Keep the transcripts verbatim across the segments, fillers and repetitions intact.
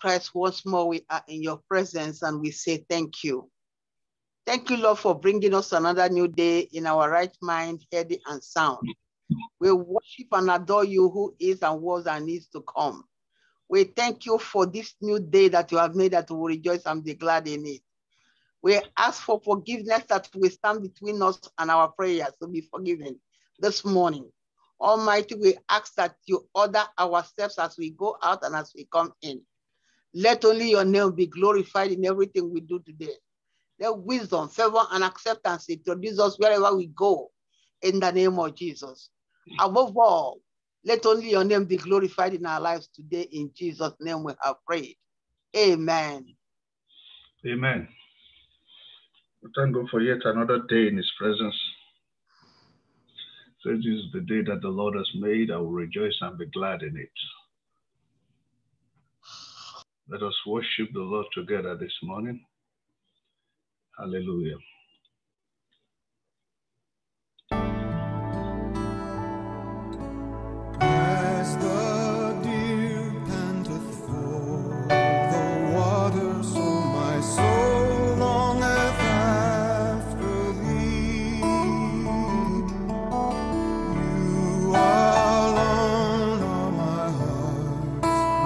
Christ, once more we are in your presence and we say thank you. Thank you, Lord, for bringing us another new day in our right mind, healthy and sound. We worship and adore you who is and was and is to come. We thank you for this new day that you have made, that we will rejoice and be glad in it. We ask for forgiveness that will stand between us and our prayers to be forgiven this morning. Almighty, we ask that you order our steps as we go out and as we come in. Let only your name be glorified in everything we do today. Let wisdom, favor, and acceptance introduce us wherever we go in the name of Jesus. Above all, let only your name be glorified in our lives today. In Jesus' name we have prayed. Amen. Amen. We thank God for yet another day in his presence. So this is the day that the Lord has made. I will rejoice and be glad in it. Let us worship the Lord together this morning. Hallelujah. As the deer panteth for the water, so my soul longeth after thee. You alone are my heart's desire.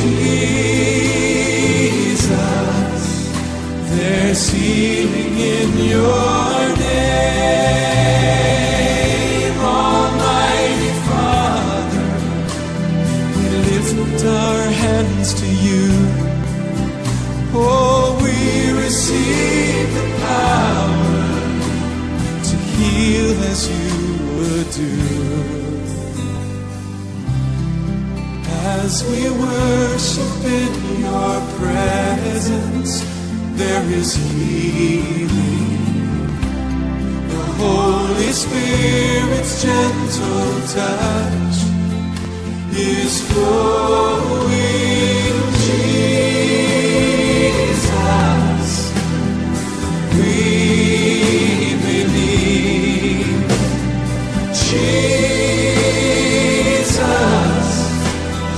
Jesus, there's healing in your name, Almighty Father. We lift our hands to you. Oh, we receive the power to heal as you would do. As we worship in your presence, there is healing. The Holy Spirit's gentle touch is flowing. Jesus, we believe. Jesus,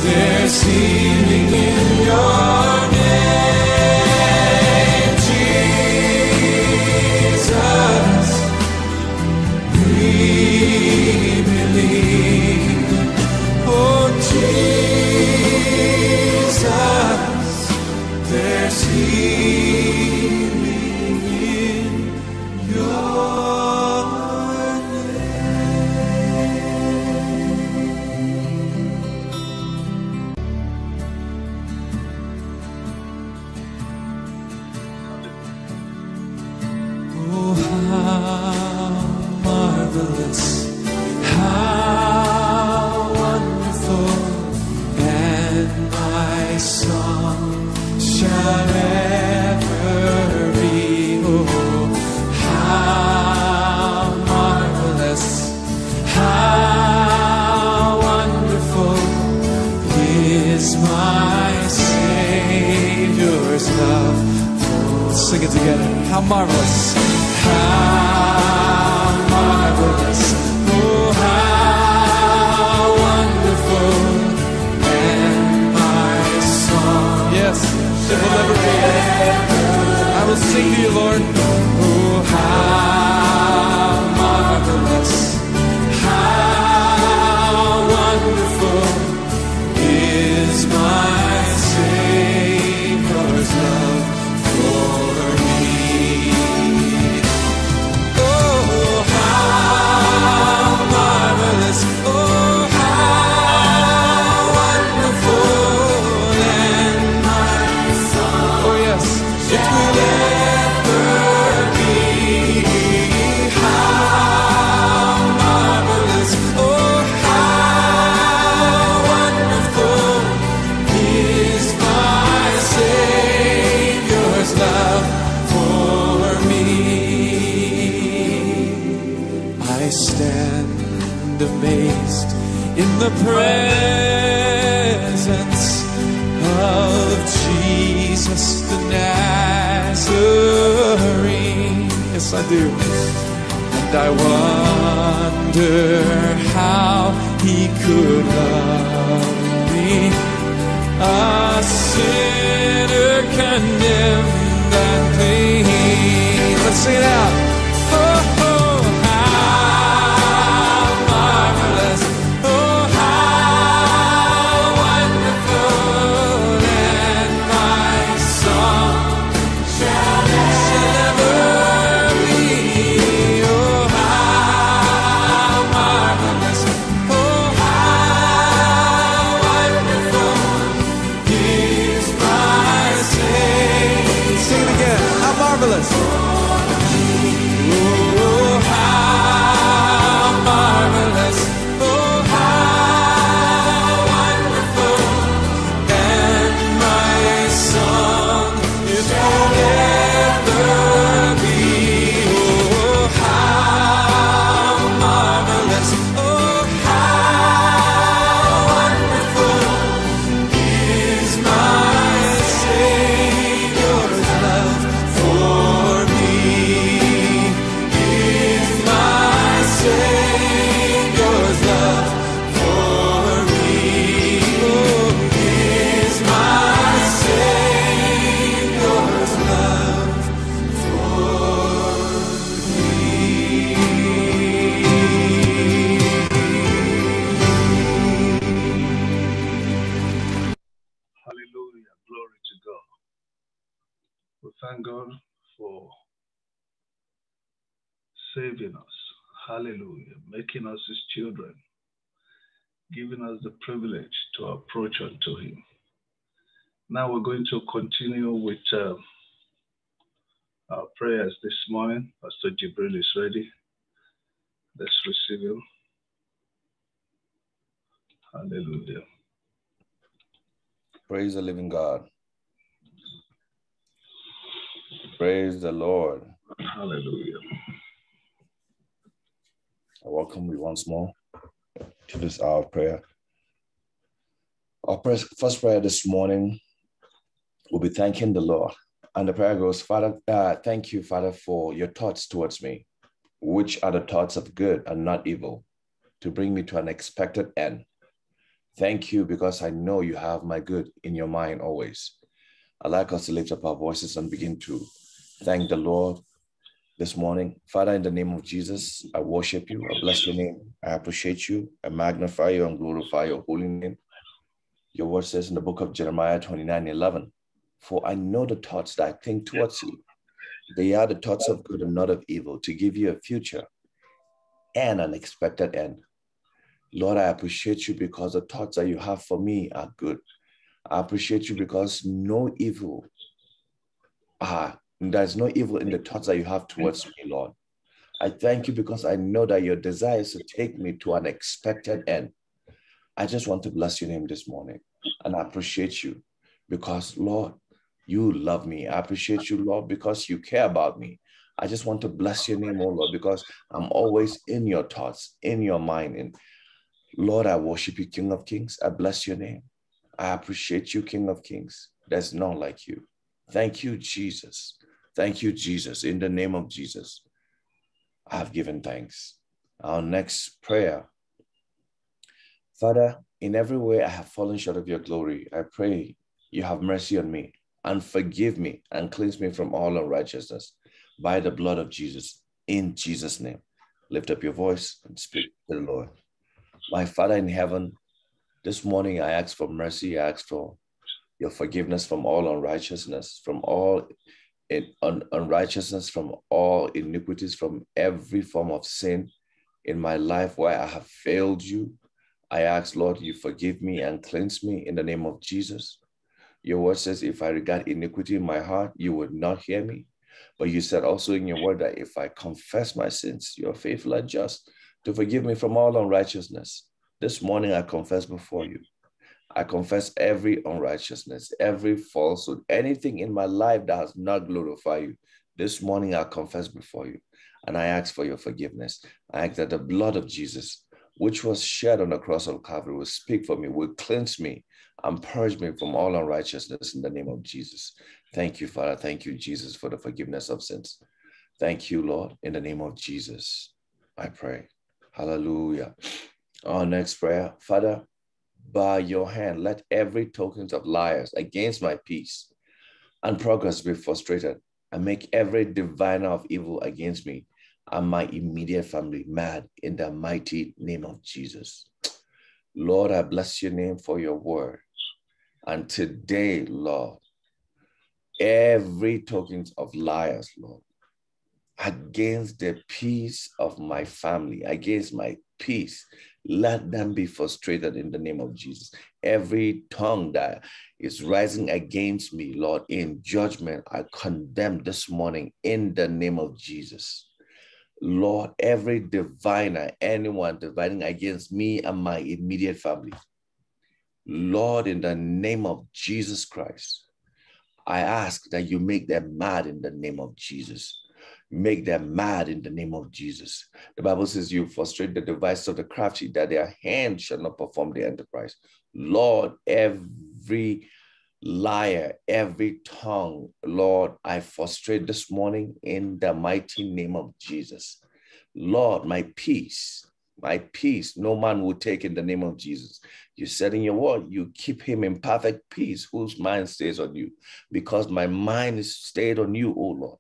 there's healing in your name, Jesus. We believe, oh Jesus, there's healing in your name. How marvelous, how marvelous, oh how wonderful, and my song, yes, it will never be ended. I will sing to you, Lord. Oh how marvelous, how wonderful is my Savior's love. In the presence of Jesus the Nazarene. Yes, I do. And I wonder how he could love me, a sinner condemned and clean. Let's sing it out. Oh, oh, how marvelous. For me. Hallelujah. Glory to God. We thank God for saving us. Hallelujah. Making us his children. Giving us the privilege to approach unto him. Now we're going to continue with uh, our prayers this morning. Pastor Jibril is ready. Let's receive him. Hallelujah. Praise the living God. Praise the Lord. Hallelujah. I welcome you once more to this hour of prayer. Our first prayer this morning will be thanking the Lord. And the prayer goes, Father, uh, thank you, Father, for your thoughts towards me, which are the thoughts of good and not evil, to bring me to an expected end. Thank you, because I know you have my good in your mind always. I'd like us to lift up our voices and begin to thank the Lord this morning. Father, in the name of Jesus, I worship you. I bless your name. I appreciate you. I magnify you and glorify your holy name. Your word says in the book of Jeremiah twenty-nine eleven, for I know the thoughts that I think towards you. They are the thoughts of good and not of evil, to give you a future and an expected end. Lord, I appreciate you because the thoughts that you have for me are good. I appreciate you because no evil, ah, there's no evil in the thoughts that you have towards me, Lord. I thank you because I know that your desire is to take me to an expected end. I just want to bless your name this morning, and I appreciate you because, Lord, you love me. I appreciate you, Lord, because you care about me. I just want to bless your name, oh Lord, because I'm always in your thoughts, in your mind, and Lord, I worship you, King of Kings. I bless your name. I appreciate you, King of Kings. There's none like you. Thank you, Jesus. Thank you, Jesus. In the name of Jesus, I have given thanks. Our next prayer. Father, in every way I have fallen short of your glory. I pray you have mercy on me and forgive me and cleanse me from all unrighteousness by the blood of Jesus. In Jesus' name, lift up your voice and speak to the Lord. My Father in heaven, this morning I ask for mercy. I ask for your forgiveness from all unrighteousness, from all in, un, unrighteousness, from all iniquities, from every form of sin in my life where I have failed you. I ask, Lord, you forgive me and cleanse me in the name of Jesus. Your word says, if I regard iniquity in my heart, you would not hear me. But you said also in your word that if I confess my sins, you are faithful and just to forgive me from all unrighteousness. This morning I confess before you. I confess every unrighteousness, every falsehood, anything in my life that has not glorified you. This morning I confess before you, and I ask for your forgiveness. I ask that the blood of Jesus, which was shed on the cross of Calvary, will speak for me, will cleanse me, and purge me from all unrighteousness in the name of Jesus. Thank you, Father. Thank you, Jesus, for the forgiveness of sins. Thank you, Lord. In the name of Jesus, I pray. Hallelujah. Our next prayer. Father, by your hand, let every token of liars against my peace and progress be frustrated, and make every diviner of evil against me and my immediate family mad in the mighty name of Jesus. Lord, I bless your name for your word. And today, Lord, every token of liars, Lord, against the peace of my family, against my peace, let them be frustrated in the name of Jesus. Every tongue that is rising against me, Lord, in judgment, I condemn this morning in the name of Jesus. Lord, every diviner, anyone dividing against me and my immediate family, Lord, in the name of Jesus Christ, I ask that you make them mad in the name of Jesus. Make them mad in the name of Jesus. The Bible says you frustrate the device of the crafty, that their hand shall not perform the enterprise. Lord, every liar, every tongue, Lord, I frustrate this morning in the mighty name of Jesus. Lord, my peace, my peace, no man will take in the name of Jesus. You said in your word, you keep him in perfect peace, whose mind stays on you, because my mind is stayed on you, O Lord.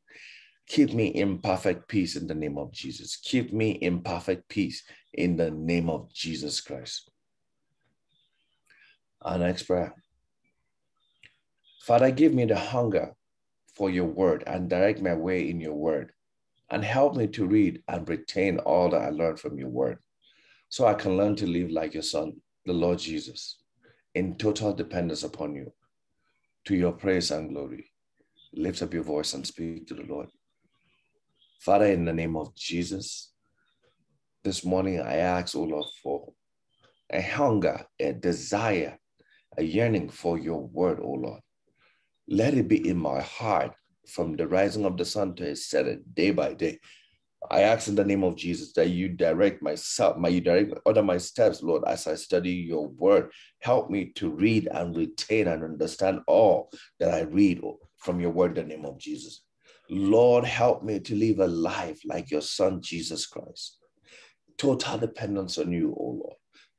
Keep me in perfect peace in the name of Jesus. Keep me in perfect peace in the name of Jesus Christ. Our next prayer. Father, give me the hunger for your word and direct my way in your word, and help me to read and retain all that I learned from your word, so I can learn to live like your son, the Lord Jesus, in total dependence upon you, to your praise and glory. Lift up your voice and speak to the Lord. Father, in the name of Jesus, this morning I ask, O Lord, for a hunger, a desire, a yearning for your word, O Lord. Let it be in my heart from the rising of the sun to its setting, day by day. I ask in the name of Jesus that you direct myself, may you direct order my steps, Lord, as I study your word. Help me to read and retain and understand all that I read from your word in the name of Jesus. Lord, help me to live a life like your son, Jesus Christ. Total dependence on you, O Lord.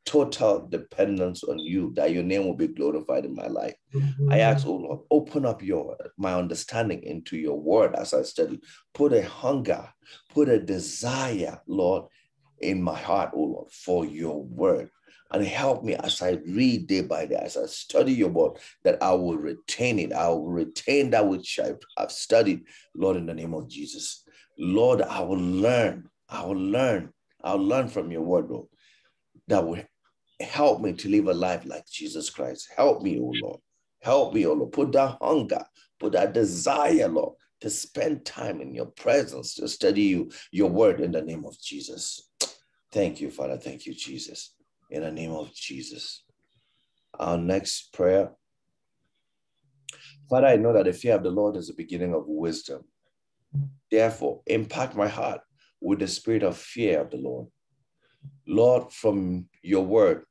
Total dependence on you, that your name will be glorified in my life. Mm-hmm. I ask, oh Lord, open up your my understanding into your word as I study. Put a hunger, put a desire, Lord, in my heart, oh Lord, for your word. And help me as I read day by day, as I study your word, that I will retain it. I will retain that which I've studied, Lord, in the name of Jesus. Lord, I will learn. I will learn. I'll learn from your word, Lord, that will help me to live a life like Jesus Christ. Help me, O Lord. Help me, O Lord. Put that hunger, put that desire, Lord, to spend time in your presence, to study you, your word in the name of Jesus. Thank you, Father. Thank you, Jesus. In the name of Jesus. Our next prayer. Father, I know that the fear of the Lord is the beginning of wisdom. Therefore, impact my heart with the spirit of fear of the Lord. Lord, from your word,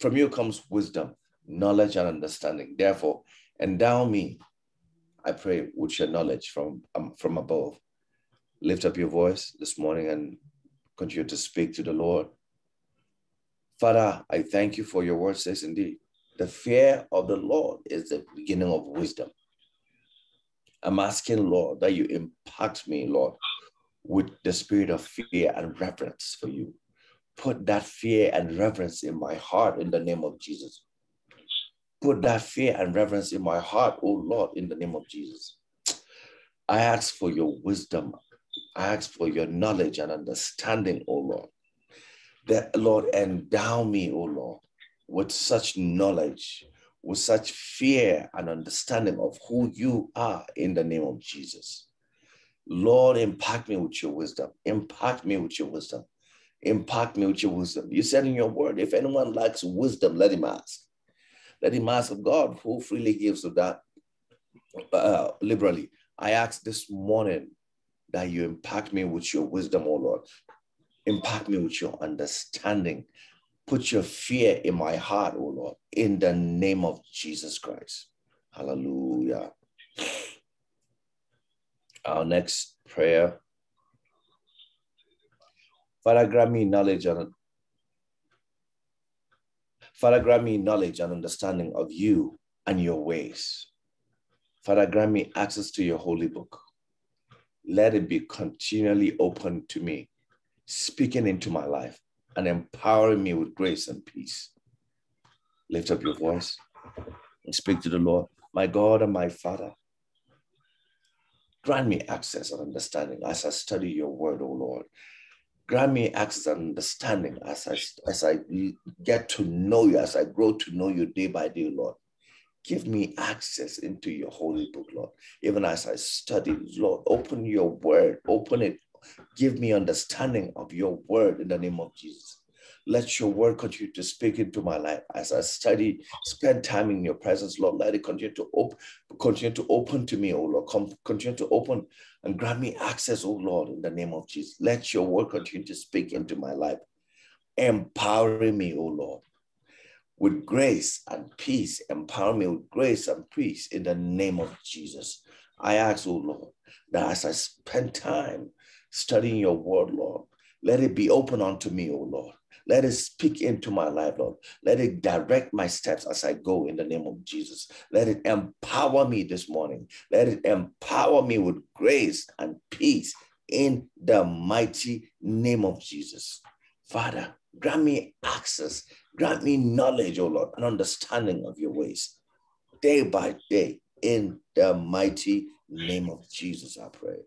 from you comes wisdom, knowledge, and understanding. Therefore, endow me, I pray, with your knowledge from, um, from above. Lift up your voice this morning and continue to speak to the Lord. Father, I thank you for your word says indeed, the fear of the Lord is the beginning of wisdom. I'm asking, Lord, that you impact me, Lord, with the spirit of fear and reverence for you. Put that fear and reverence in my heart in the name of Jesus. Put that fear and reverence in my heart, oh Lord, in the name of Jesus. I ask for your wisdom. I ask for your knowledge and understanding, oh Lord. That, Lord, endow me, oh Lord, with such knowledge, with such fear and understanding of who you are in the name of Jesus. Lord, impact me with your wisdom. Impact me with your wisdom. Impact me with your wisdom. You said in your word, if anyone lacks wisdom, let him ask. Let him ask of God, who freely gives of that uh, liberally. I ask this morning that you impact me with your wisdom, oh Lord. Impact me with your understanding. Put your fear in my heart, oh Lord, in the name of Jesus Christ. Hallelujah. Our next prayer. Father, grant me knowledge and Father, grant me knowledge and understanding of you and your ways. Father, grant me access to your holy book. Let it be continually open to me, speaking into my life and empowering me with grace and peace. Lift up your voice and speak to the Lord. My God and my Father, grant me access and understanding as I study your word, O Lord. Grant me access and understanding as I, as I get to know you, as I grow to know you day by day, Lord. Give me access into your holy book, Lord. Even as I study, Lord, open your word, open it. Give me understanding of your word in the name of Jesus. Let your word continue to speak into my life as I study, spend time in your presence, Lord. Let it continue to open, continue to open to me, O Lord. Come, continue to open and grant me access, O Lord, in the name of Jesus. Let your word continue to speak into my life. Empower me, O Lord, with grace and peace. Empower me with grace and peace in the name of Jesus. I ask, O Lord, that as I spend time studying your word, Lord, let it be open unto me, O Lord. Let it speak into my life, Lord. Let it direct my steps as I go in the name of Jesus. Let it empower me this morning. Let it empower me with grace and peace in the mighty name of Jesus. Father, grant me access. Grant me knowledge, O Lord, and understanding of your ways day by day In the mighty name of Jesus, I pray.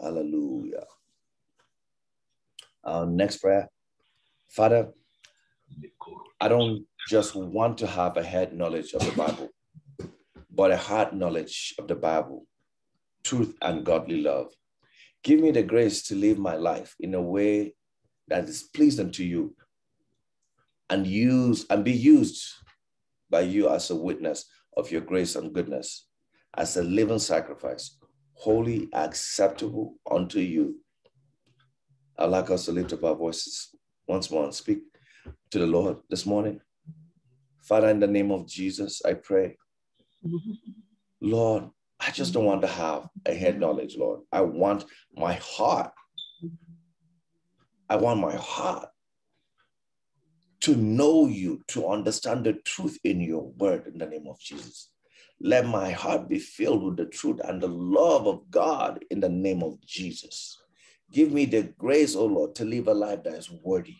Hallelujah. Our next prayer. Father, I don't just want to have a head knowledge of the Bible, but a heart knowledge of the Bible, truth and godly love. Give me the grace to live my life in a way that is pleasing to you, and use and be used by you as a witness of your grace and goodness, as a living sacrifice, holy, acceptable unto you. I'd like us to lift up our voices once more and speak to the Lord this morning. Father, in the name of Jesus, I pray. Lord, I just don't want to have a head knowledge, Lord. I want my heart. I want my heart to know you, to understand the truth in your word, in the name of Jesus. Let my heart be filled with the truth and the love of God, in the name of Jesus. Give me the grace, oh Lord, to live a life that is worthy.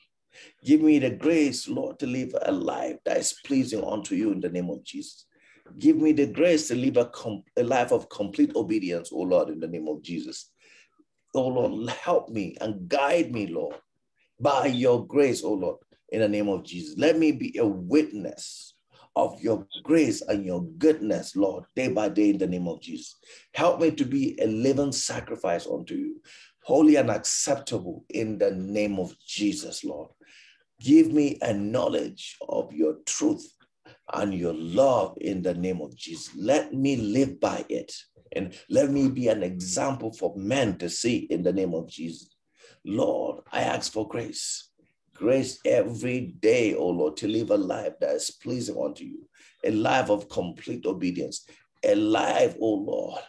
Give me the grace, Lord, to live a life that is pleasing unto you, in the name of Jesus. Give me the grace to live a, com- a life of complete obedience, oh Lord, in the name of Jesus. Oh Lord, help me and guide me, Lord, by your grace, oh Lord, in the name of Jesus. Let me be a witness of your grace and your goodness, Lord, day by day, in the name of Jesus. Help me to be a living sacrifice unto you, holy and acceptable, in the name of Jesus, Lord. Give me a knowledge of your truth and your love, in the name of Jesus. Let me live by it, and let me be an example for men to see, in the name of Jesus. Lord, I ask for grace. Grace every day, oh Lord, to live a life that is pleasing unto you, a life of complete obedience, a life, oh Lord,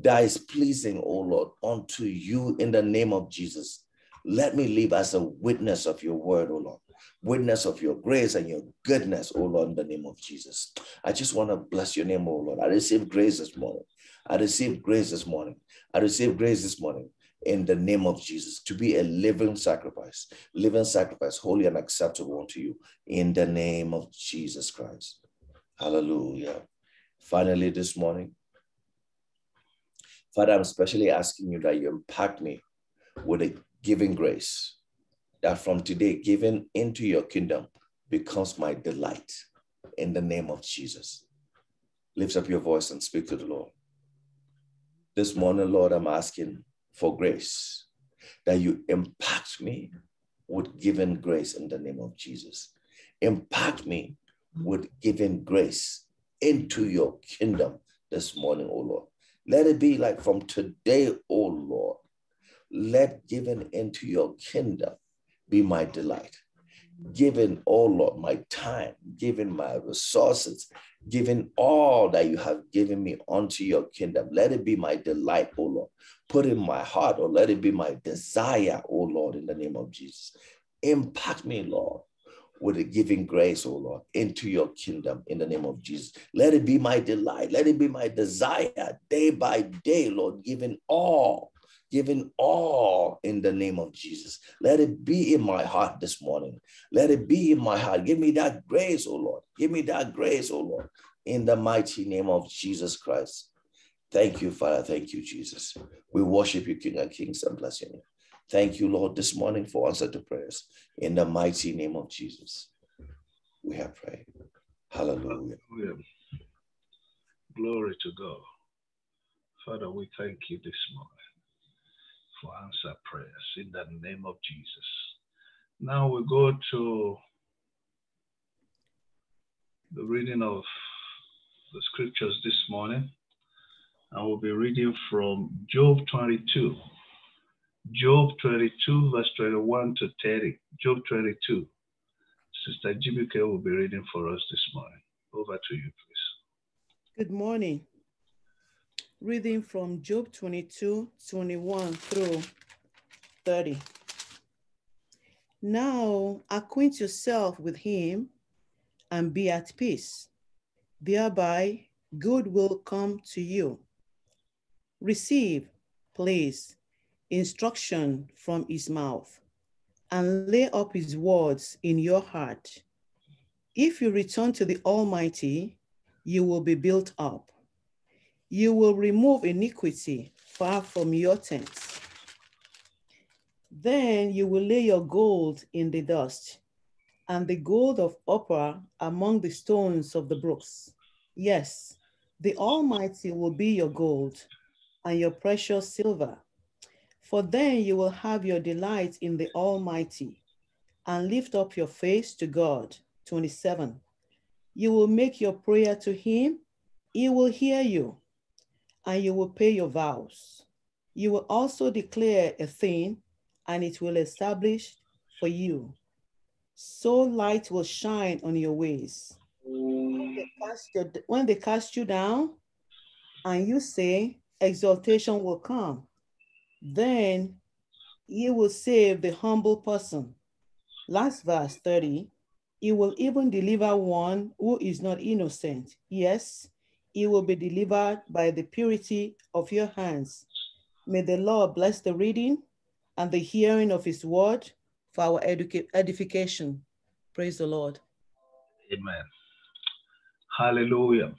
that is pleasing, oh Lord, unto you, in the name of Jesus. Let me live as a witness of your word, oh Lord, witness of your grace and your goodness, oh Lord, in the name of Jesus. I just want to bless your name, oh Lord. I receive grace this morning. I receive grace this morning. I receive grace this morning. In the name of Jesus, to be a living sacrifice, living sacrifice, holy and acceptable unto you, in the name of Jesus Christ. Hallelujah. Finally, this morning, Father, I'm especially asking you that you impact me with a giving grace, that from today, giving into your kingdom becomes my delight, in the name of Jesus. Lift up your voice and speak to the Lord. This morning, Lord, I'm asking for grace, that you impact me with giving grace, in the name of Jesus. Impact me with giving grace into your kingdom this morning, O Lord. Let it be like from today, O Lord, let giving into your kingdom be my delight. Giving, O Lord, my time, giving my resources, giving all that you have given me unto your kingdom. Let it be my delight, O Lord. Put in my heart, or let it be my desire, O Lord, in the name of Jesus. Impact me, Lord, with a giving grace, O Lord, into your kingdom, in the name of Jesus. Let it be my delight. Let it be my desire day by day, Lord, giving all. Giving all, in the name of Jesus. Let it be in my heart this morning. Let it be in my heart. Give me that grace, oh Lord. Give me that grace, oh Lord, in the mighty name of Jesus Christ. Thank you, Father. Thank you, Jesus. We worship you, King of Kings, and bless you. Thank you, Lord, this morning for answer to prayers. In the mighty name of Jesus, we have prayed. Hallelujah. Hallelujah. Glory to God. Father, we thank you this morning for answer prayers, in the name of Jesus. Now we go to the reading of the scriptures this morning. I will be reading from Job twenty-two. Job twenty-two, verse twenty-one to thirty. Job twenty-two. Sister Jimmy K will be reading for us this morning. Over to you, please. Good morning. Reading from Job twenty-two, twenty-one through thirty. Now acquaint yourself with him and be at peace. Thereby good will come to you. Receive, please, instruction from his mouth, and lay up his words in your heart. If you return to the Almighty, you will be built up. You will remove iniquity far from your tents. Then you will lay your gold in the dust, and the gold of Ophir among the stones of the brooks. Yes, the Almighty will be your gold and your precious silver. For then you will have your delight in the Almighty, and lift up your face to God. twenty-seven. You will make your prayer to him, he will hear you, and you will pay your vows. You will also declare a thing, and it will establish for you. So light will shine on your ways. When they cast you, when they cast you down, and you say, exaltation will come, then he will save the humble person. Last verse, thirty. He will even deliver one who is not innocent. Yes, he will be delivered by the purity of your hands. May the Lord bless the reading and the hearing of his word for our edification. Praise the Lord. Amen. Hallelujah.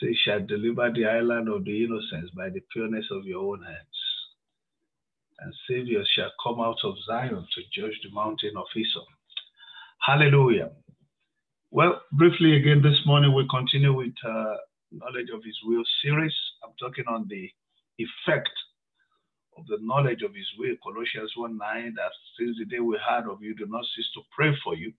So you shall deliver the island of the innocents by the pureness of your own hands. And Savior shall come out of Zion to judge the mountain of Esau. Hallelujah. Well, briefly again this morning, we continue with uh, Knowledge of His Will series. I'm talking on the effect of the knowledge of His will, Colossians one nine, that since the day we heard of you, do not cease to pray for you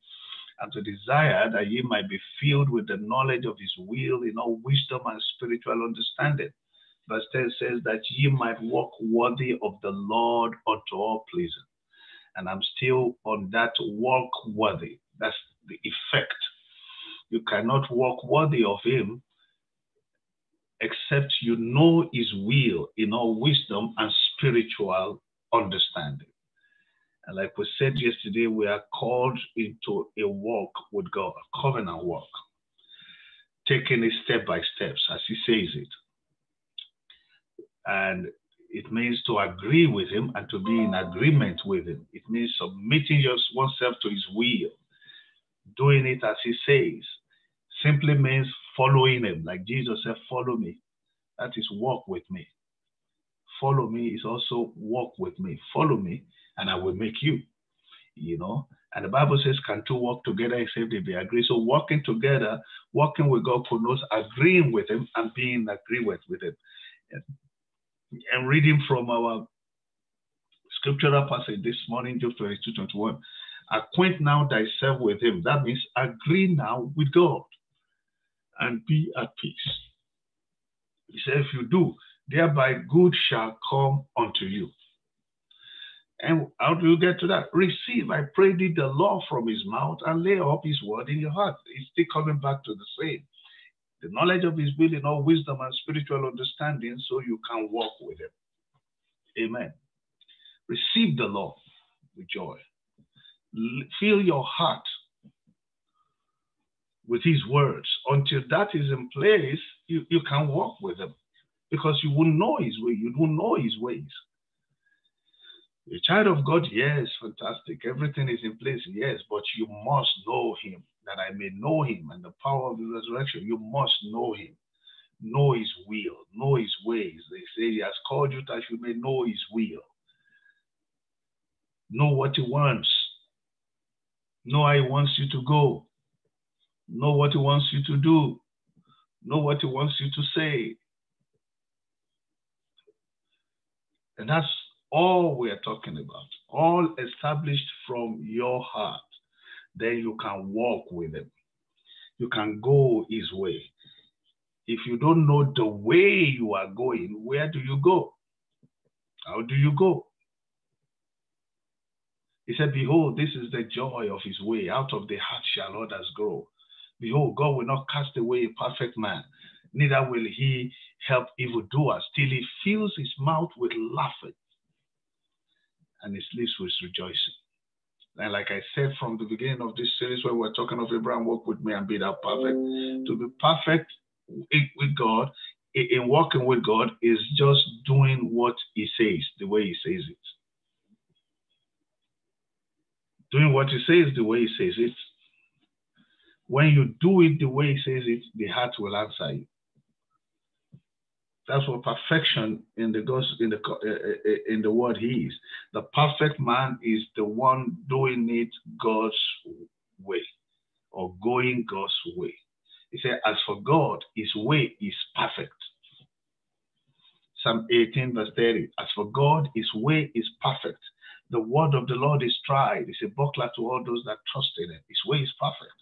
and to desire that ye might be filled with the knowledge of His will in all wisdom and spiritual understanding. Verse ten says that ye might walk worthy of the Lord unto all pleasing. And I'm still on that walk worthy. That's the effect. You cannot walk worthy of Him except you know His will in all wisdom and spiritual understanding. And like we said yesterday, we are called into a walk with God, a covenant walk, taking it step by steps as He says it. And it means to agree with Him and to be in agreement with Him. It means submitting oneself to His will, doing it as He says. Simply means following Him. Like Jesus said, follow me. That is walk with me. Follow me is also walk with me. Follow me and I will make you. You know, and the Bible says, can two walk together except they be agree? So walking together, walking with God connotes agreeing with Him and being in agreement with Him. And reading from our scriptural passage this morning, Job twenty-two twenty-one, acquaint now thyself with Him. That means agree now with God and be at peace. He said, if you do, thereby good shall come unto you. And how do you get to that? Receive, I pray thee, the law from His mouth and lay up His word in your heart. It's still coming back to the same. The knowledge of His will in all wisdom and spiritual understanding, so you can walk with Him. Amen. Receive the law with joy. Fill your heart with His words. Until that is in place, you, you can walk with Him, because you will know His way. You will know His ways. The child of God, yes, fantastic. Everything is in place, yes, but you must know Him, that I may know Him and the power of the resurrection. You must know Him, know His will, know His ways. They say He has called you that you may know His will. Know what He wants. Know how He wants you to go. Know what He wants you to do. Know what He wants you to say. And that's all we are talking about. All established from your heart. Then you can walk with Him. You can go His way. If you don't know the way you are going, where do you go? How do you go? He said, behold, this is the joy of His way. Out of the heart shall others grow. Behold, God will not cast away a perfect man, neither will He help evildoers, till He fills His mouth with laughing and His lips with rejoicing. And like I said from the beginning of this series, where we're talking of Abraham, walk with me and be thou perfect. To be perfect with God, in walking with God, is just doing what He says, the way He says it. Doing what He says, the way He says it. When you do it the way He says it, the heart will answer you. That's what perfection in the in the in the word is. The perfect man is the one doing it God's way, or going God's way. He said, as for God, his way is perfect. Psalm eighteen verse thirty, as for God, his way is perfect. The word of the Lord is tried. It's a buckler to all those that trust in it. His way is perfect.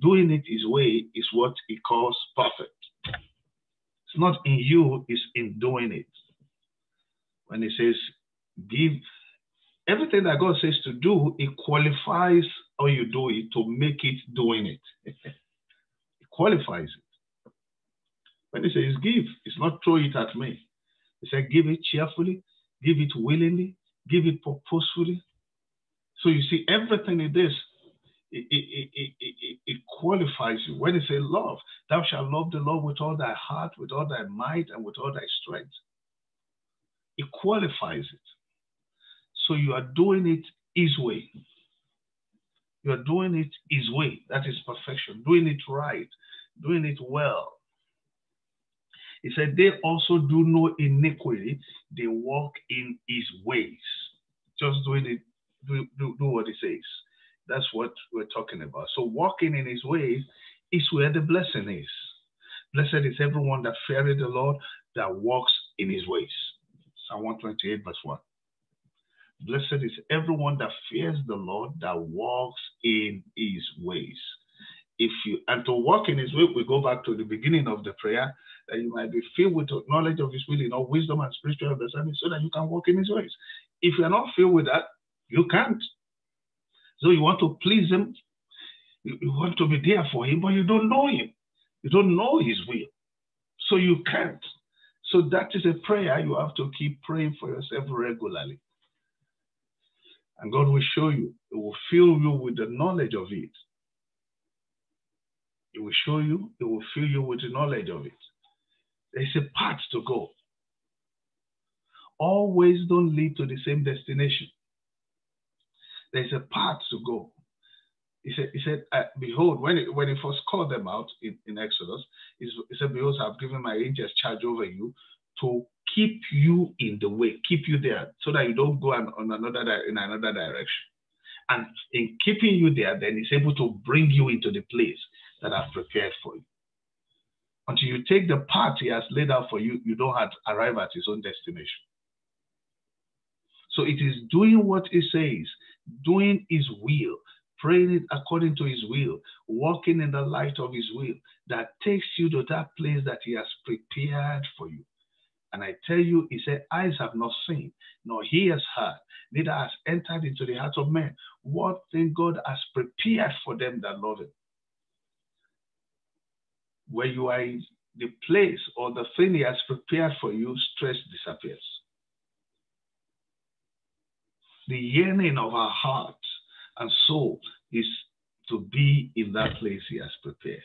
Doing it his way is what he calls perfect. It's not in you, it's in doing it. When he says, give everything that God says to do, it qualifies how you do it to make it doing it. It qualifies it. When he says give, it's not throw it at me. He said, give it cheerfully, give it willingly, give it purposefully. So you see, everything in this, it, it, it, it, it qualifies you. When it says love, thou shalt love the Lord with all thy heart, with all thy might, and with all thy strength. It qualifies it. So you are doing it his way. You are doing it his way. That is perfection. Doing it right. Doing it well. He said, they also do no iniquity. They walk in his ways. Just doing it, do, do, do what he says. That's what we're talking about. So walking in his ways is where the blessing is. Blessed is everyone that feareth the Lord, that walks in his ways. Psalm one twenty-eight verse one. Blessed is everyone that fears the Lord, that walks in his ways. If you and to walk in his way, we go back to the beginning of the prayer, that you might be filled with knowledge of his will, you know, wisdom and spiritual understanding, so that you can walk in his ways. If you're not filled with that, you can't. So you want to please him, you want to be there for him, but you don't know him. You don't know his will. So you can't. So that is a prayer you have to keep praying for yourself regularly. And God will show you. It will fill you with the knowledge of it. It will show you, it will fill you with the knowledge of it. There's a path to go. All ways don't lead to the same destination. There's a path to go. He said, he said uh, behold, when it, when he first called them out in, in Exodus, he said, behold, I've given my angels charge over you to keep you in the way, keep you there, so that you don't go on, on another in another direction. And in keeping you there, then he's able to bring you into the place that I've prepared for you. Until you take the path he has laid out for you, you don't have to arrive at his own destination. So it is doing what he says, doing his will, praying it according to his will, walking in the light of his will, that takes you to that place that he has prepared for you. And I tell you, he said, eyes have not seen, nor ears heard, neither has entered into the heart of man what thing God has prepared for them that love him. Where you are in the place or the thing he has prepared for you, stress disappears. The yearning of our heart and soul is to be in that place he has prepared.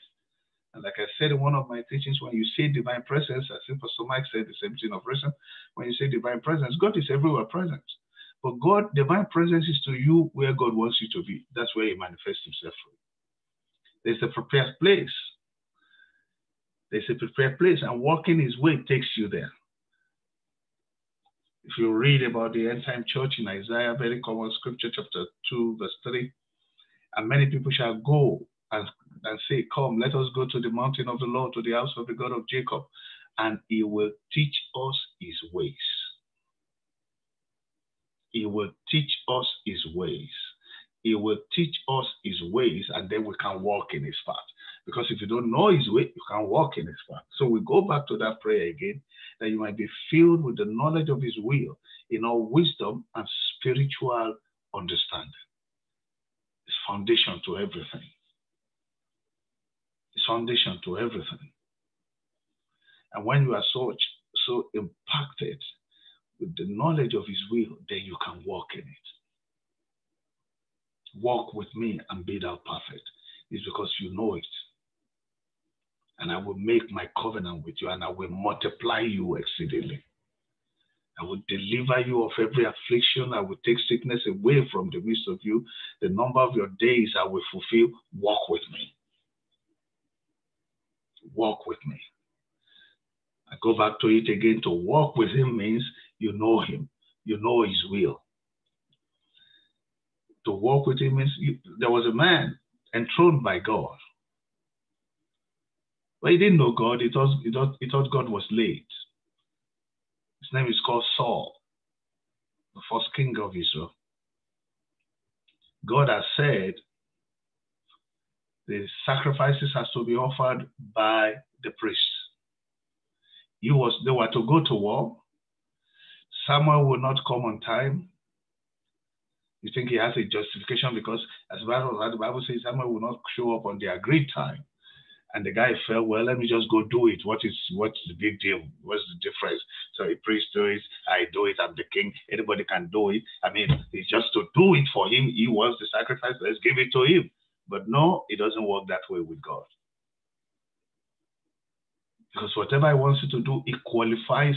And like I said in one of my teachings, when you say divine presence, as Pastor Mike said the same thing of recent, when you say divine presence, God is everywhere present. But God, divine presence is to you where God wants you to be. That's where he manifests himself from. There's a prepared place. There's a prepared place, and walking his way takes you there. If you read about the end time church in Isaiah, very common scripture, chapter two, verse three, and many people shall go and, and say, come, let us go to the mountain of the Lord, to the house of the God of Jacob, and he will teach us his ways. He will teach us his ways. He will teach us his ways, and then we can walk in his path. Because if you don't know his way, you can't walk in his path. So we go back to that prayer again, that you might be filled with the knowledge of his will in all wisdom and spiritual understanding. It's foundation to everything. It's foundation to everything. And when you are so, so impacted with the knowledge of his will, then you can walk in it. Walk with me and be thou perfect. It's because you know it. And I will make my covenant with you, and I will multiply you exceedingly. I will deliver you of every affliction. I will take sickness away from the midst of you. The number of your days I will fulfill. Walk with me. Walk with me. And go back to it again. To walk with him means you know him, you know his will. To walk with him means you, there was a man enthroned by God. But he didn't know God. He thought, he thought, he thought God was late. His name is called Saul, the first king of Israel. God has said the sacrifices has to be offered by the priests. He was, they were to go to war. Samuel would not come on time. You think he has a justification because as the Bible says, Samuel will not show up on the agreed time. And the guy felt, well, let me just go do it. What is, what's the big deal? What's the difference? So a priest do it, I do it, I'm the king. Anybody can do it. I mean, it's just to do it for him. He wants the sacrifice, let's give it to him. But no, it doesn't work that way with God. Because whatever he wants you to do, it qualifies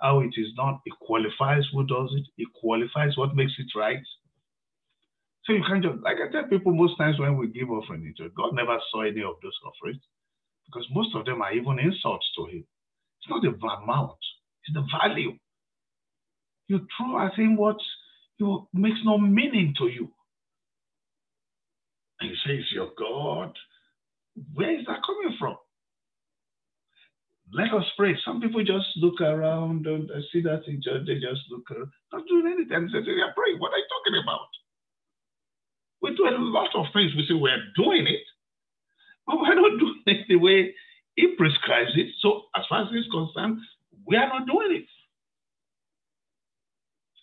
how it is done. It qualifies who does it. It qualifies what makes it right. So you can't just, like I tell people most times when we give offering, God never saw any of those offerings because most of them are even insults to him. It's not the amount, it's the value. You throw at him what you, makes no meaning to you. And you say, it's your God. Where is that coming from? Let us pray. Some people just look around and see that in church, they just look around, not doing anything. They say, yeah, pray. What are you talking about? We do a lot of things. We say we're doing it, but we're not doing it the way he prescribes it. So as far as he's concerned, we are not doing it.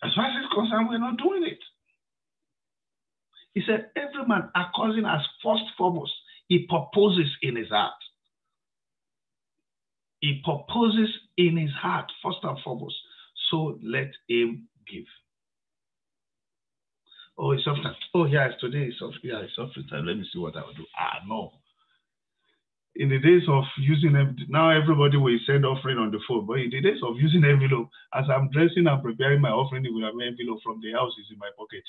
As far as he's concerned, we're not doing it. He said, every man according as first foremost, he proposes in his heart. He proposes in his heart, first and foremost. So let him give. Oh, it's offering. Oh, yeah, it's today. It's offering. Yeah, it's offering time. Let me see what I will do. Ah, no. In the days of using, now everybody will send offering on the phone, but in the days of using envelope, as I'm dressing and preparing my offering, with an envelope from the house is in my pocket.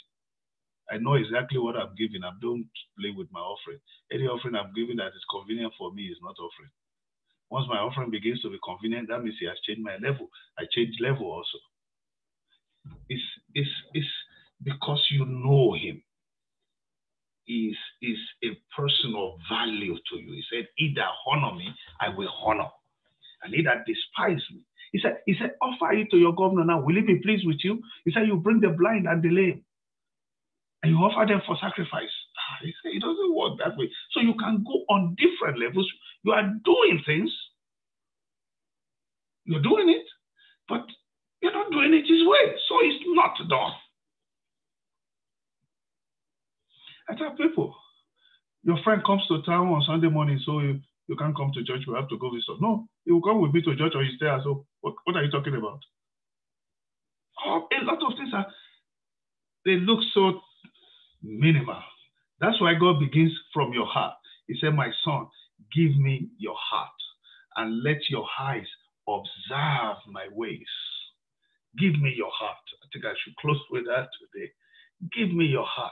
I know exactly what I'm giving. I don't play with my offering. Any offering I'm giving that is convenient for me is not offering. Once my offering begins to be convenient, that means it has changed my level. I change level also. It's, it's, it's, because you know him, is is a person of value to you. He said, "He that honor me, I will honor, and he that despise me." He said, "He said, offer it to your governor now. Will he be pleased with you?" He said, "You bring the blind and the lame, and you offer them for sacrifice." He said, "It doesn't work that way." So you can go on different levels. You are doing things. You're doing it, but you're not doing it his way. So it's not done. I tell people, your friend comes to town on Sunday morning, so you, you can't come to church, you have to go visit. No, he will come with me to church or you stay. So what, what are you talking about? Oh, a lot of things are, they look so minimal. That's why God begins from your heart. He said, my son, give me your heart and let your eyes observe my ways. Give me your heart. I think I should close with that today. Give me your heart.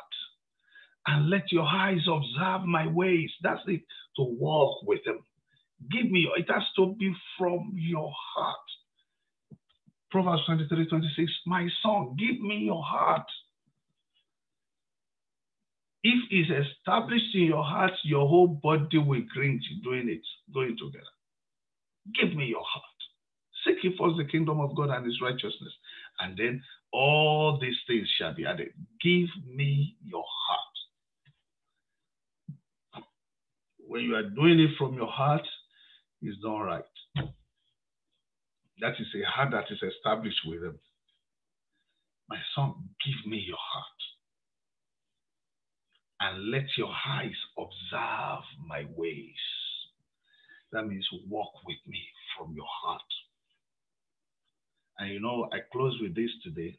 And let your eyes observe my ways. That's it, to walk with him. Give me, it has to be from your heart. Proverbs twenty-three, twenty-six, my son, give me your heart. If it's established in your heart, your whole body will cringe doing it, going together. Give me your heart. Seek ye first the kingdom of God and his righteousness. And then all these things shall be added. Give me your heart. When you are doing it from your heart, it's done right. That is a heart that is established with him. My son, give me your heart and let your eyes observe my ways. That means walk with me from your heart. And you know, I close with this today.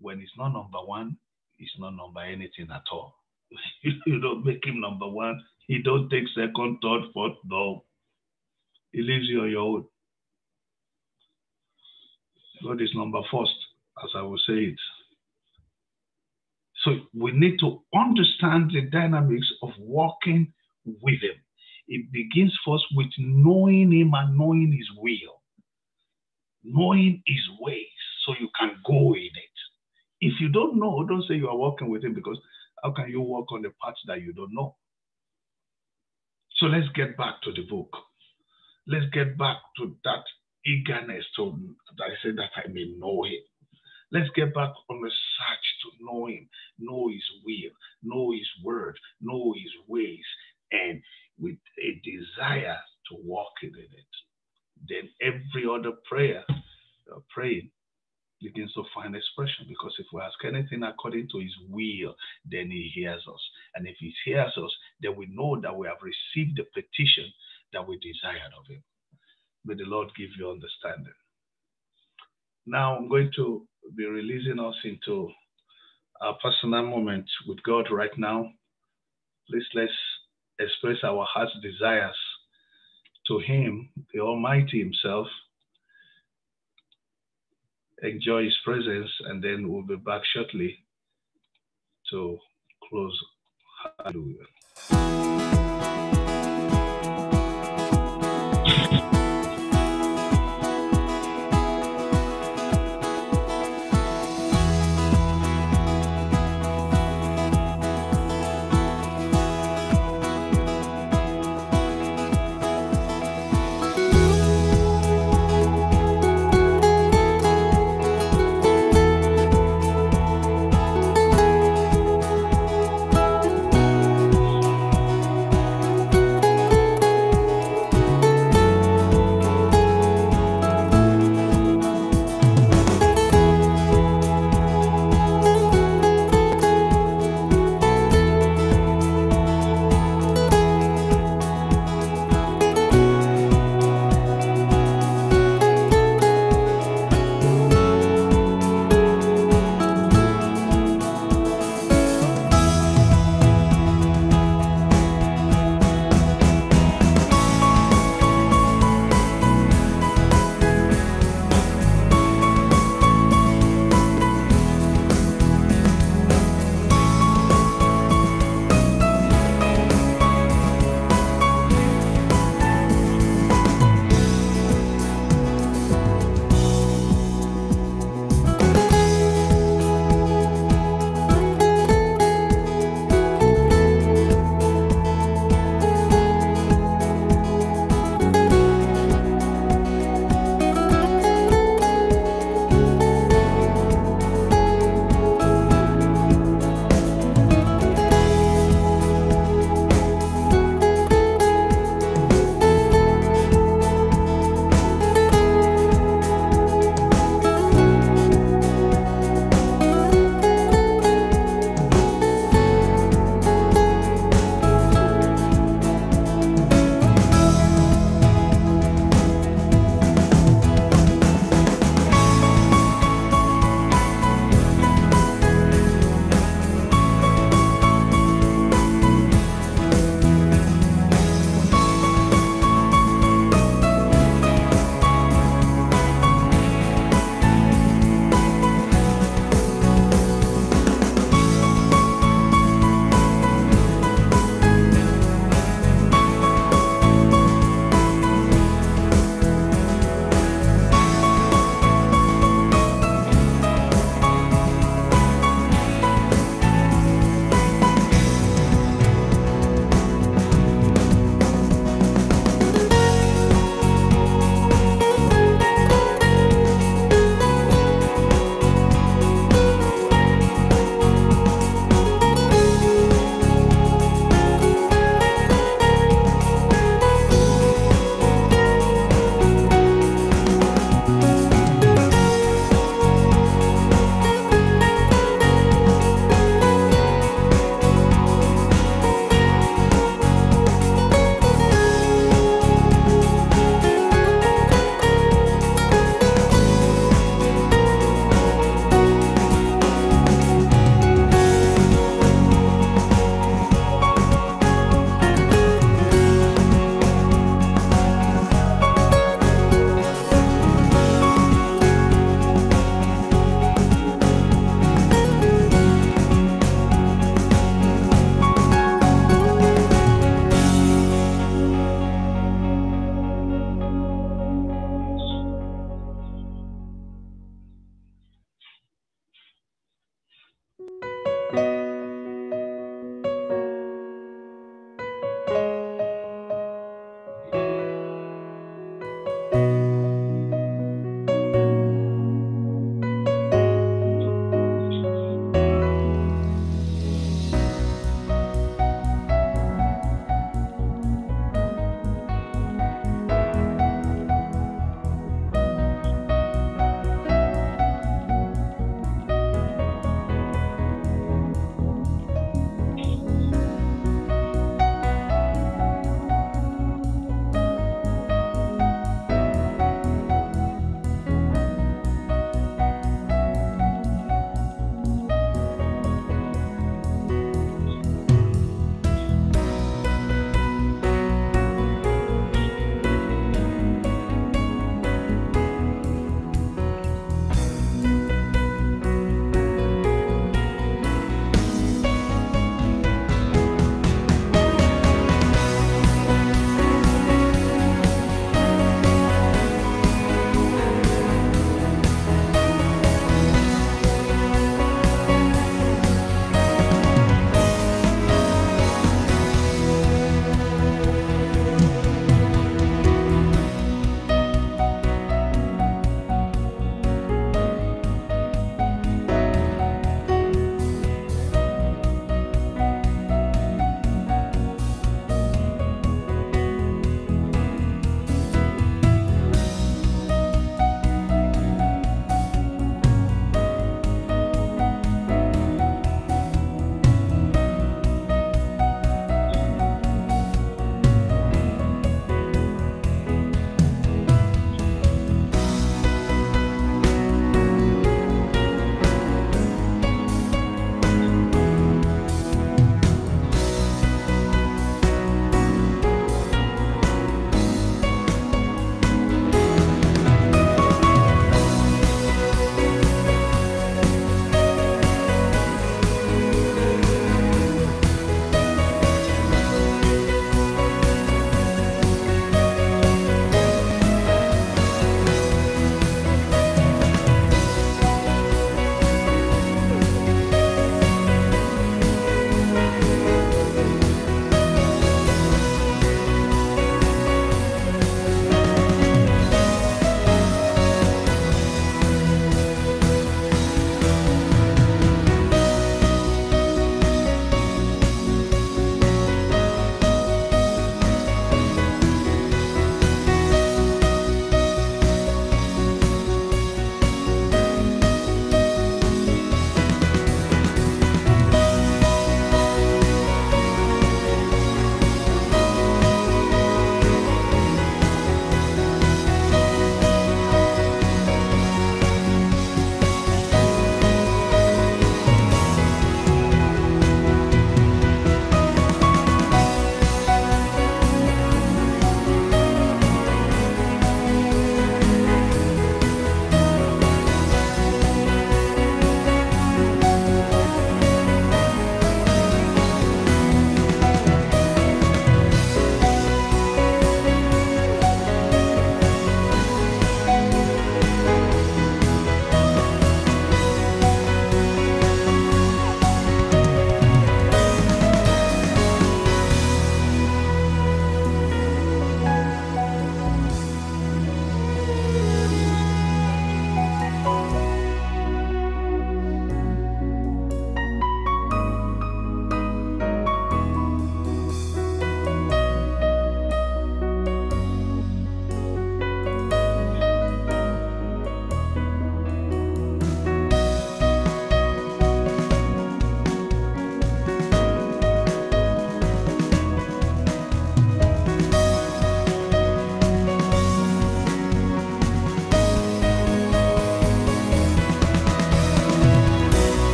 When it's not number one, it's not number anything at all. You don't make him number one. He don't take second, third, fourth, no. He leaves you on your own. God is number first, as I will say it. So we need to understand the dynamics of walking with him. It begins first with knowing him and knowing his will. knowing his ways so you can go in it. If you don't know, don't say you are walking with him, because how can you walk on the path that you don't know? So let's get back to the book. Let's get back to that eagerness to that I said that I may know him. Let's get back on the search to know him, know his will, know his word, know his ways, and with a desire to walk in it. Then every other prayer you're praying begins to find expression, because if we ask anything according to his will, then he hears us. And if he hears us, then we know that we have received the petition that we desired of him. May the Lord give you understanding. Now I'm going to be releasing us into our personal moment with God right now. Please, let's express our heart's desires to him, the Almighty himself. Enjoy his presence, and then we'll be back shortly to close. Hallelujah.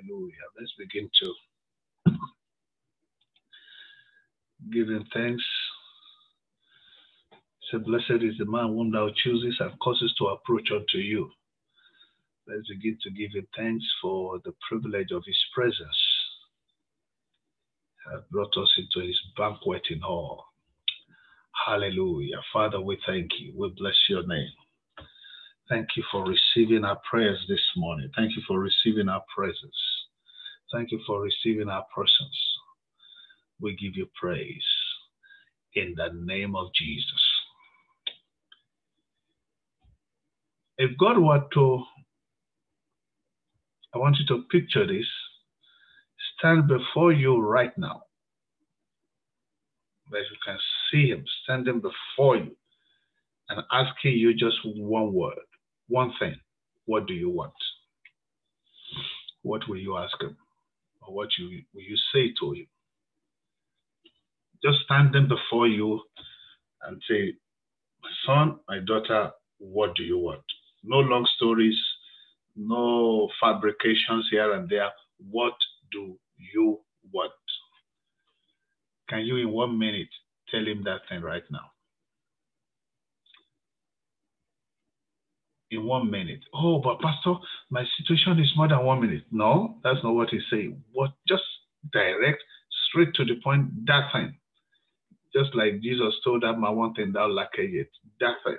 Hallelujah. Let's begin to give him thanks. So blessed is the man whom thou choosest and causes to approach unto you. Let's begin to give him thanks for the privilege of his presence. Has brought us into his banqueting hall. Hallelujah. Father, we thank you. We bless your name. Thank you for receiving our prayers this morning. Thank you for receiving our presence. Thank you for receiving our persons. We give you praise in the name of Jesus. If God were to, I want you to picture this, stand before you right now. But you can see him standing before you and asking you just one word, one thing. What do you want? What will you ask him? Or what you, will you say to him? Just standing before you and say, my son, my daughter, what do you want? No long stories, no fabrications here and there. What do you want? Can you in one minute tell him that thing right now? In one minute. Oh, but Pastor, my situation is more than one minute. No, that's not what he's saying. What? Just direct, straight to the point, that thing. Just like Jesus told that man, one thing thou lackest yet. That thing.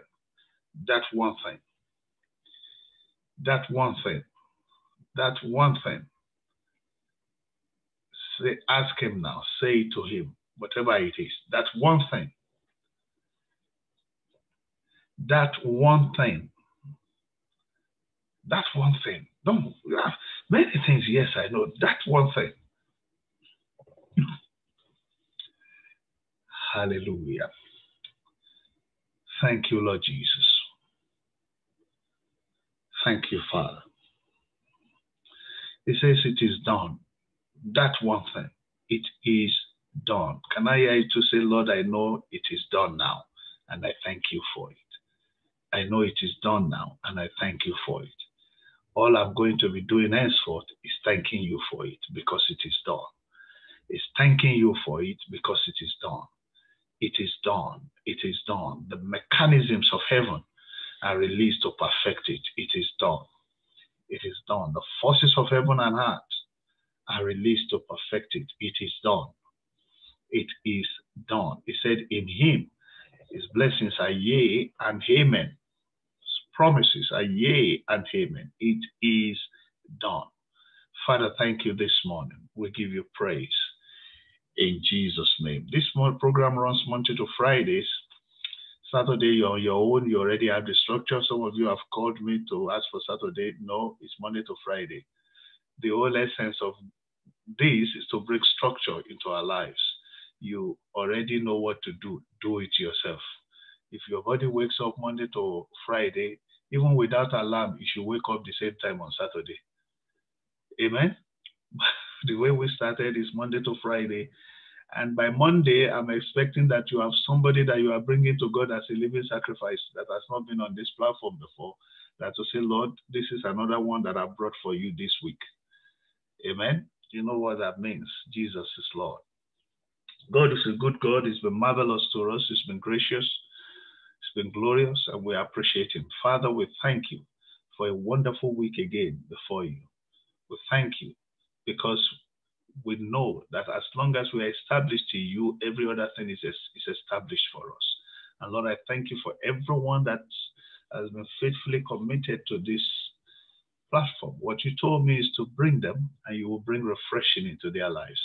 That one thing. That one thing. That one thing. Say, ask him now. Say to him. Whatever it is, that's one thing. That one thing. That's one thing. Don't laugh. Many things, yes, I know. That one thing. Hallelujah. Thank you, Lord Jesus. Thank you, Father. He says it is done. That one thing. It is done. Can I hear you to say, Lord, I know it is done now, and I thank you for it. I know it is done now, and I thank you for it. All I'm going to be doing henceforth is thanking you for it because it is done. It's thanking you for it because it is done. It is done. It is done. The mechanisms of heaven are released to perfect it. It is done. It is done. The forces of heaven and earth are released to perfect it. It is done. It is done. He said, in him, his blessings are yea and amen. His promises are yea and amen. It is done. Father, thank you this morning. We give you praise in Jesus' name. This morning program runs Monday to Fridays. Saturday, you're on your own. You already have the structure. Some of you have called me to ask for Saturday. No, it's Monday to Friday. The whole essence of this is to bring structure into our lives. You already know what to do. Do it yourself. If your body wakes up Monday to Friday, even without alarm, you should wake up the same time on Saturday. Amen? The way we started is Monday to Friday. And by Monday, I'm expecting that you have somebody that you are bringing to God as a living sacrifice that has not been on this platform before, that to say, Lord, this is another one that I brought for you this week. Amen? You know what that means. Jesus is Lord. God is a good God. He's been marvelous to us. He's been gracious. He's been glorious, and we appreciate him. Father, we thank you for a wonderful week again before you. We thank you because we know that as long as we are established in you, every other thing is, is established for us. And Lord, I thank you for everyone that has been faithfully committed to this platform. What you told me is to bring them, and you will bring refreshing into their lives.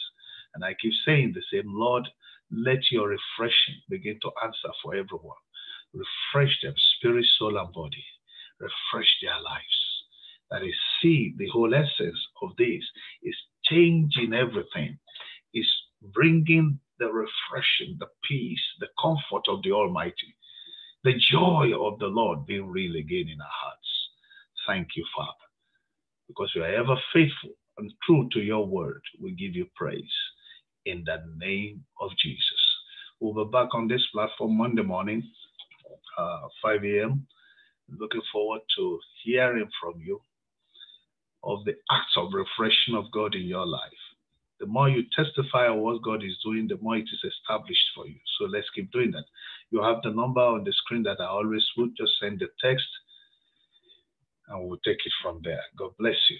And I keep saying the same, Lord, let your refreshing begin to answer for everyone. Refresh them, spirit, soul, and body. Refresh their lives. That is, see the whole essence of this is changing everything. It's bringing the refreshing, the peace, the comfort of the Almighty. The joy of the Lord being real again in our hearts. Thank you, Father, because you are ever faithful and true to your word. We give you praise. In the name of Jesus. We'll be back on this platform Monday morning, uh, five a m Looking forward to hearing from you. of the acts of refreshing of God in your life. The more you testify of what God is doing, the more it is established for you. So let's keep doing that. You have the number on the screen that I always put. Just send the text and we'll take it from there. God bless you.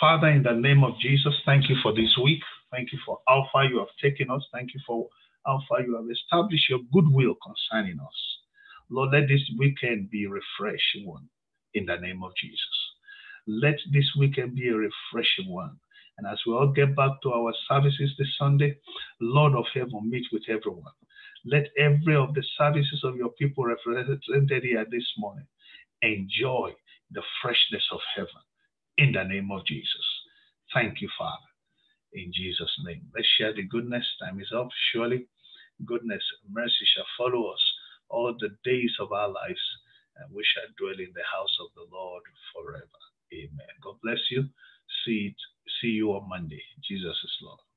Father, in the name of Jesus, thank you for this week. Thank you for how far you have taken us. Thank you for how far you have established your goodwill concerning us. Lord, let this weekend be a refreshing one in the name of Jesus. Let this weekend be a refreshing one. And as we all get back to our services this Sunday, Lord of heaven, meet with everyone. Let every of the services of your people represented here this morning enjoy the freshness of heaven in the name of Jesus. Thank you, Father, in Jesus' name. Let's share the goodness. Time is up. Surely goodness and mercy shall follow us all the days of our lives, and we shall dwell in the house of the Lord forever. Amen. God bless you. See it. See you on Monday. Jesus is Lord.